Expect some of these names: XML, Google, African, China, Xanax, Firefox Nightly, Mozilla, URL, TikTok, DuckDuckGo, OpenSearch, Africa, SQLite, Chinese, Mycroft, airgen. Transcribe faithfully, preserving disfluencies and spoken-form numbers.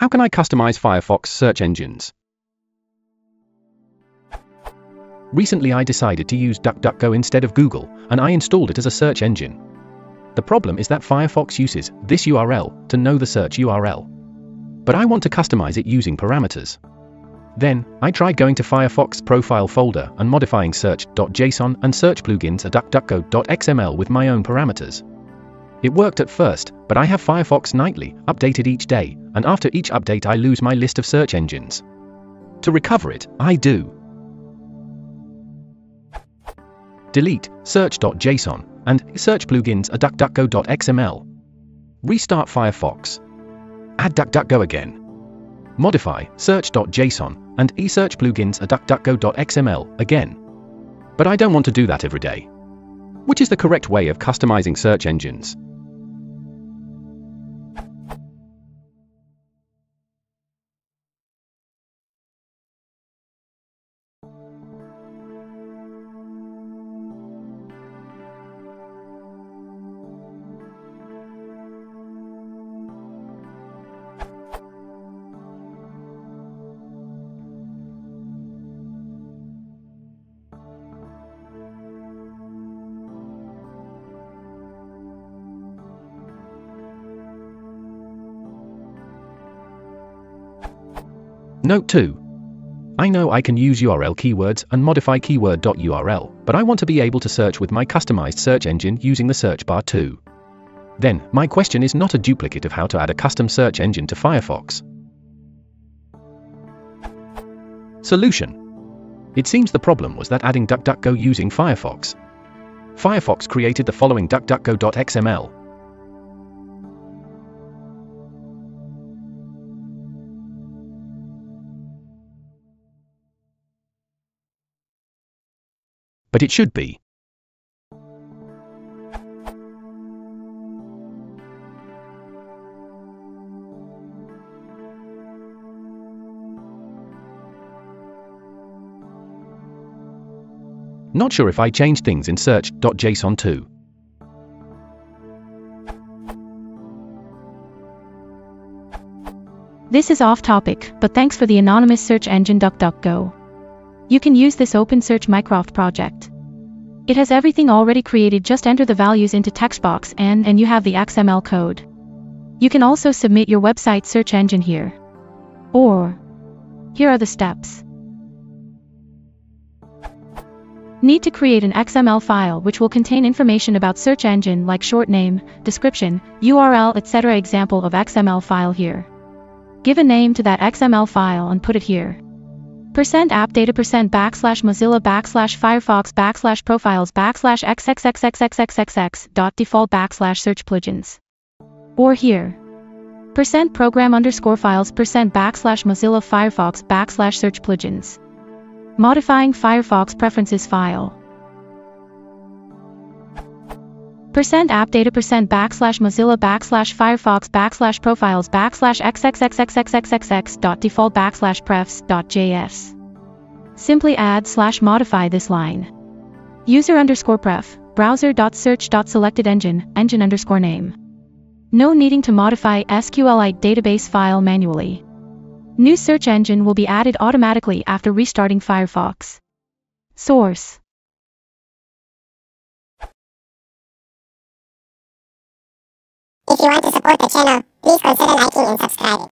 How can I customize Firefox search engines? Recently I decided to use DuckDuckGo instead of Google, and I installed it as a search engine. The problem is that Firefox uses this U R L to know the search U R L. But I want to customize it using parameters. Then, I tried going to Firefox profile folder and modifying search.json and search plugins at DuckDuckGo.xml with my own parameters. It worked at first, but I have Firefox Nightly, updated each day, and after each update I lose my list of search engines. To recover it, I do delete search.json and search plugins at DuckDuckGo.xml. Restart Firefox. Add DuckDuckGo again. Modify search.json and eSearch plugins at DuckDuckGo.xml again. But I don't want to do that every day. Which is the correct way of customizing search engines? Note two. I know I can use U R L keywords and modify keyword.url, but I want to be able to search with my customized search engine using the search bar too. Then, my question is not a duplicate of how to add a custom search engine to Firefox. Solution. It seems the problem was that adding DuckDuckGo using Firefox. Firefox created the following DuckDuckGo.xml. But it should be not sure if I change things in search.json too. This is off topic, but thanks for the anonymous search engine DuckDuckGo. You can use this OpenSearch Mycroft project. It has everything already created, just enter the values into text box and, and you have the X M L code. You can also submit your website search engine here. Or, here are the steps. Need to create an X M L file which will contain information about search engine like short name, description, U R L, et cetera. Example of X M L file here. Give a name to that X M L file and put it here. Percent app data percent backslash Mozilla backslash Firefox backslash profiles backslash xxxxxxxxx dot default backslash search plugins. Or here. Percent program underscore files percent backslash Mozilla Firefox backslash search plugins. Modifying Firefox preferences file. Percent app data percent backslash Mozilla backslash Firefox backslash profiles backslash xxxxxxxxx dot default backslash prefs dot js. Simply add slash modify this line. User underscore pref, browser dot search dot selected engine, engine underscore name. No needing to modify SQLite database file manually. New search engine will be added automatically after restarting Firefox. Source. If you want to support the channel, please consider liking and subscribing.